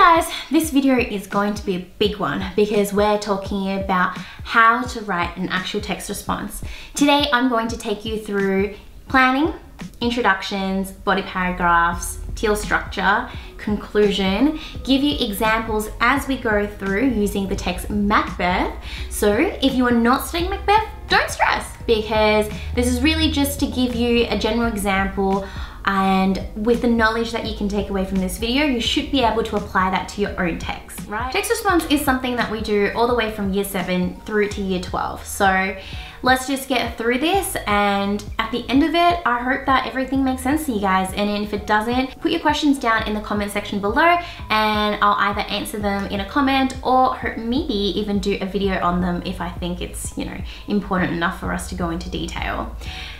Hey guys, this video is going to be a big one because we're talking about how to write an actual text response. Today I'm going to take you through planning, introductions, body paragraphs, TEEL structure, conclusion, give you examples as we go through using the text Macbeth. So if you are not studying Macbeth, don't stress because this is really just to give you a general example. And with the knowledge that you can take away from this video, you should be able to apply that to your own text, right? Text response is something that we do all the way from year 7 through to year 12. So let's just get through this, and at the end of it, I hope that everything makes sense to you guys. And if it doesn't, put your questions down in the comment section below and I'll either answer them in a comment or maybe even do a video on them if I think it's, you know, important enough for us to go into detail.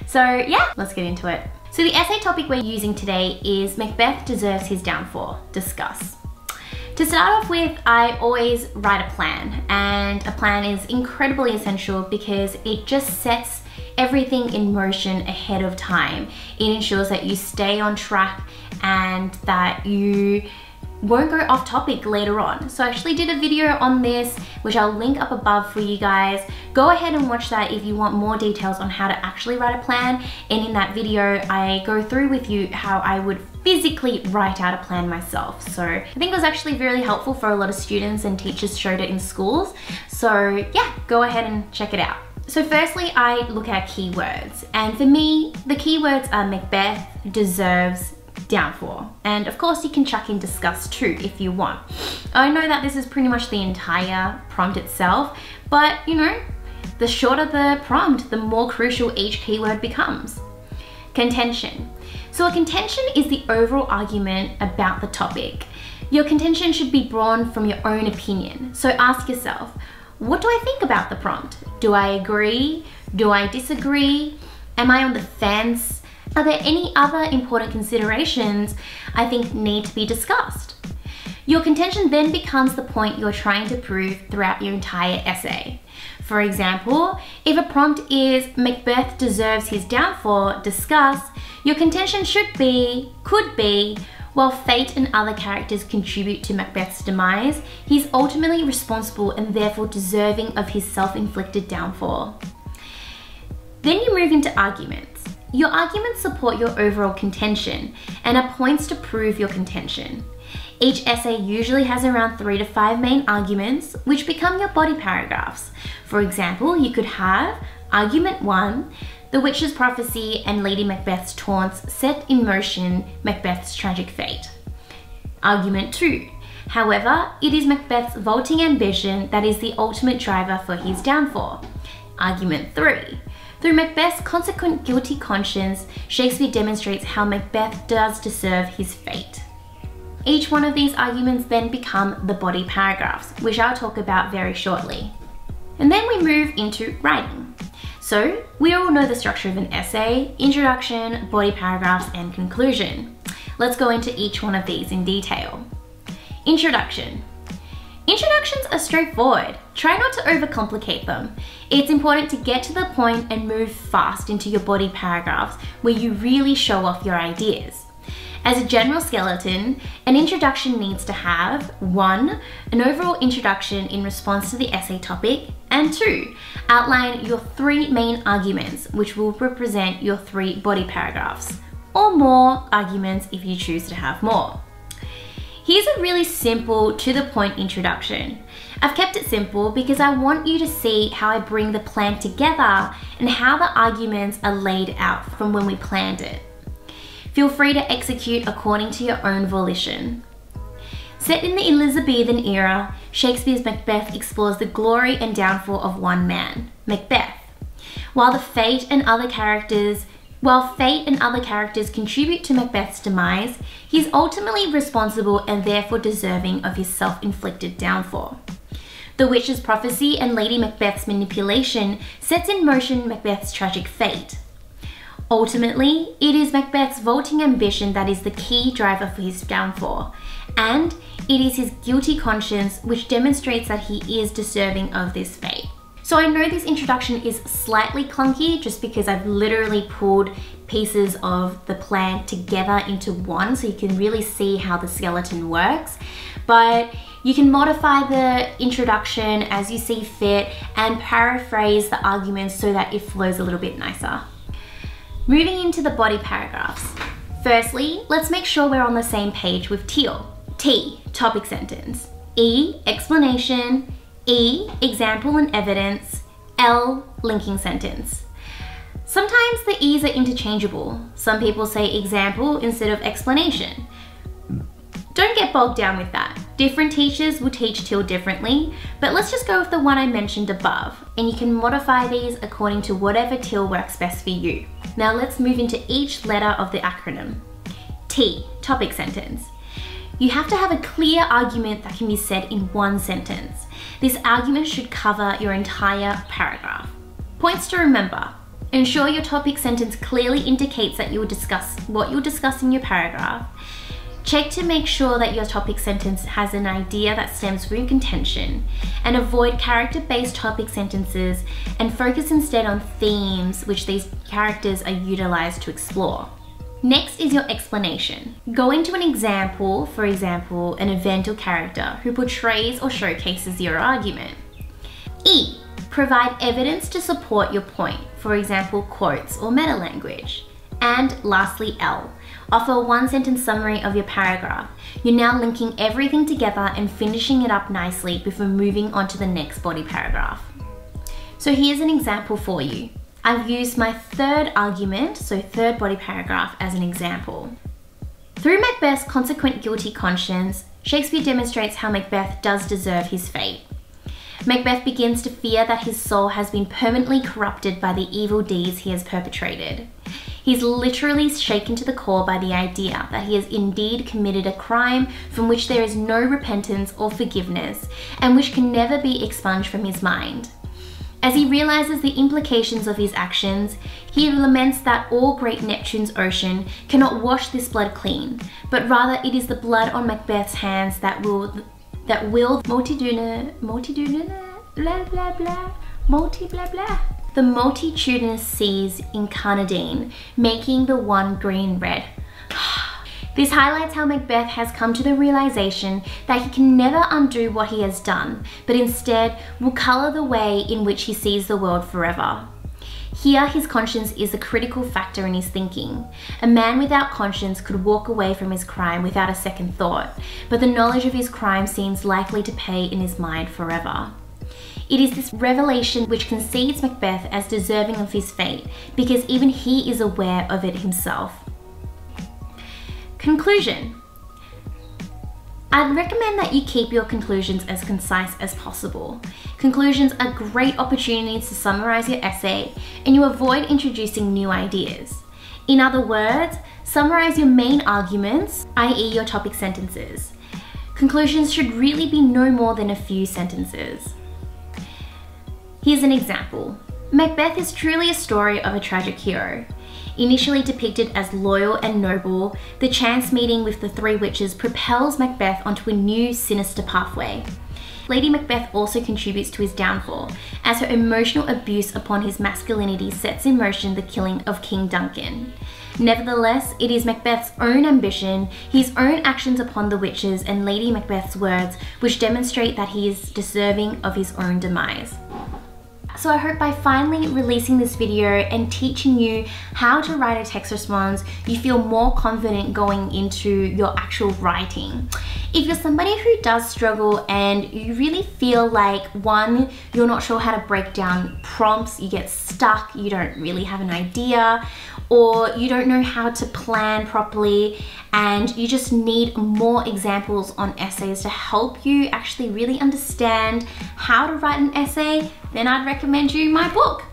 So yeah, let's get into it. So the essay topic we're using today is Macbeth deserves his downfall. Discuss. To start off with, I always write a plan, and a plan is incredibly essential because it just sets everything in motion ahead of time. It ensures that you stay on track and that you won't go off topic later on. So I actually did a video on this, which I'll link up above for you guys. Go ahead and watch that if you want more details on how to actually write a plan. And in that video, I go through with you how I would physically write out a plan myself. So I think it was actually really helpful for a lot of students, and teachers showed it in schools. So yeah, go ahead and check it out. So firstly, I look at keywords. And for me, the keywords are Macbeth, deserves, downfall. And of course you can chuck in discuss too if you want. I know that this is pretty much the entire prompt itself, but you know, the shorter the prompt, the more crucial each keyword becomes. Contention. So a contention is the overall argument about the topic. Your contention should be drawn from your own opinion. So ask yourself, what do I think about the prompt? Do I agree? Do I disagree? Am I on the fence? Are there any other important considerations I think need to be discussed? Your contention then becomes the point you're trying to prove throughout your entire essay. For example, if a prompt is Macbeth deserves his downfall, discuss, your contention should be, could be, while fate and other characters contribute to Macbeth's demise, he's ultimately responsible and therefore deserving of his self-inflicted downfall. Then you move into arguments. Your arguments support your overall contention and are points to prove your contention. Each essay usually has around 3 to 5 main arguments, which become your body paragraphs. For example, you could have argument 1, the witch's prophecy and Lady Macbeth's taunts set in motion Macbeth's tragic fate. Argument 2, however, it is Macbeth's vaulting ambition that is the ultimate driver for his downfall. Argument 3, through Macbeth's consequent guilty conscience, Shakespeare demonstrates how Macbeth does deserve his fate. Each one of these arguments then become the body paragraphs, which I'll talk about very shortly. And then we move into writing. So we all know the structure of an essay: introduction, body paragraphs, and conclusion. Let's go into each one of these in detail. Introduction. Introductions are straightforward. Try not to overcomplicate them. It's important to get to the point and move fast into your body paragraphs where you really show off your ideas. As a general skeleton, an introduction needs to have 1, an overall introduction in response to the essay topic, and 2, outline your 3 main arguments, which will represent your 3 body paragraphs, or more arguments if you choose to have more. Here's a really simple, to the point introduction. I've kept it simple because I want you to see how I bring the plan together and how the arguments are laid out from when we planned it. Feel free to execute according to your own volition. Set in the Elizabethan era, Shakespeare's Macbeth explores the glory and downfall of one man, Macbeth. While fate and other characters contribute to Macbeth's demise, he's ultimately responsible and therefore deserving of his self-inflicted downfall. The witch's prophecy and Lady Macbeth's manipulation sets in motion Macbeth's tragic fate. Ultimately, it is Macbeth's vaulting ambition that is the key driver for his downfall, and it is his guilty conscience which demonstrates that he is deserving of this fate. So I know this introduction is slightly clunky just because I've literally pulled pieces of the plant together into one, so you can really see how the skeleton works. But you can modify the introduction as you see fit and paraphrase the arguments so that it flows a little bit nicer. Moving into the body paragraphs. Firstly, let's make sure we're on the same page with TEEL. T, topic sentence. E, explanation. E, example and evidence. L, linking sentence. Sometimes the E's are interchangeable. Some people say example instead of explanation. Don't get bogged down with that. Different teachers will teach TEEL differently, but let's just go with the one I mentioned above, and you can modify these according to whatever TEEL works best for you. Now let's move into each letter of the acronym. T, topic sentence. You have to have a clear argument that can be said in one sentence. This argument should cover your entire paragraph. Points to remember. Ensure your topic sentence clearly indicates that you will discuss what you'll discuss in your paragraph. Check to make sure that your topic sentence has an idea that stems from your contention, and avoid character-based topic sentences and focus instead on themes which these characters are utilized to explore. Next is your explanation. Go into an example, for example, an event or character who portrays or showcases your argument. E, provide evidence to support your point, for example, quotes or meta-language. And lastly, L, offer a one-sentence summary of your paragraph. You're now linking everything together and finishing it up nicely before moving on to the next body paragraph. So here's an example for you. I've used my third argument, so third body paragraph, as an example. Through Macbeth's consequent guilty conscience, Shakespeare demonstrates how Macbeth does deserve his fate. Macbeth begins to fear that his soul has been permanently corrupted by the evil deeds he has perpetrated. He's literally shaken to the core by the idea that he has indeed committed a crime from which there is no repentance or forgiveness, and which can never be expunged from his mind. As he realizes the implications of his actions, he laments that all great Neptune's ocean cannot wash this blood clean, but rather it is the blood on Macbeth's hands the multitudinous seas incarnadine, making the one green red. This highlights how Macbeth has come to the realization that he can never undo what he has done, but instead will color the way in which he sees the world forever. Here, his conscience is a critical factor in his thinking. A man without conscience could walk away from his crime without a second thought, but the knowledge of his crime seems likely to pay in his mind forever. It is this revelation which concedes Macbeth as deserving of his fate, because even he is aware of it himself. Conclusion. I'd recommend that you keep your conclusions as concise as possible. Conclusions are great opportunities to summarize your essay, and you avoid introducing new ideas. In other words, summarize your main arguments, i.e. your topic sentences. Conclusions should really be no more than a few sentences. Here's an example. Macbeth is truly a story of a tragic hero. Initially depicted as loyal and noble, the chance meeting with the three witches propels Macbeth onto a new sinister pathway. Lady Macbeth also contributes to his downfall, as her emotional abuse upon his masculinity sets in motion the killing of King Duncan. Nevertheless, it is Macbeth's own ambition, his own actions upon the witches, and Lady Macbeth's words which demonstrate that he is deserving of his own demise. So I hope by finally releasing this video and teaching you how to write a text response, you feel more confident going into your actual writing. If you're somebody who does struggle and you really feel like, one, you're not sure how to break down prompts, you get stuck, you don't really have an idea, or you don't know how to plan properly, and you just need more examples on essays to help you actually really understand how to write an essay, then I'd recommend you my book.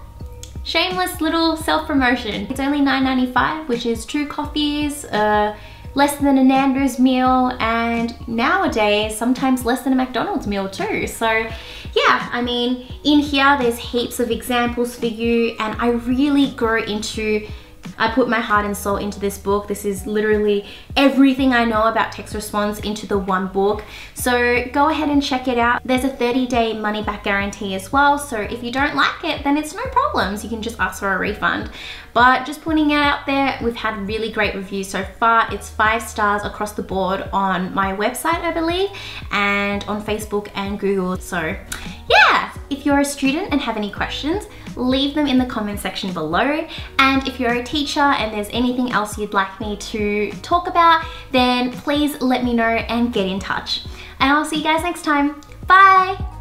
Shameless little self-promotion. It's only $9.95, which is 2 coffees, less than a Nando's meal, and nowadays sometimes less than a McDonald's meal too. So yeah, I mean, in here there's heaps of examples for you, and I really go into I put my heart and soul into this book. This is literally everything I know about text response into the one book. So go ahead and check it out. There's a 30-day money back guarantee as well. So if you don't like it, then it's no problems. You can just ask for a refund. But just putting it out there, we've had really great reviews so far. It's 5 stars across the board on my website, I believe, and on Facebook and Google. So yeah, if you're a student and have any questions, leave them in the comment section below. And if you're a teacher and there's anything else you'd like me to talk about, then please let me know and get in touch. And I'll see you guys next time. Bye.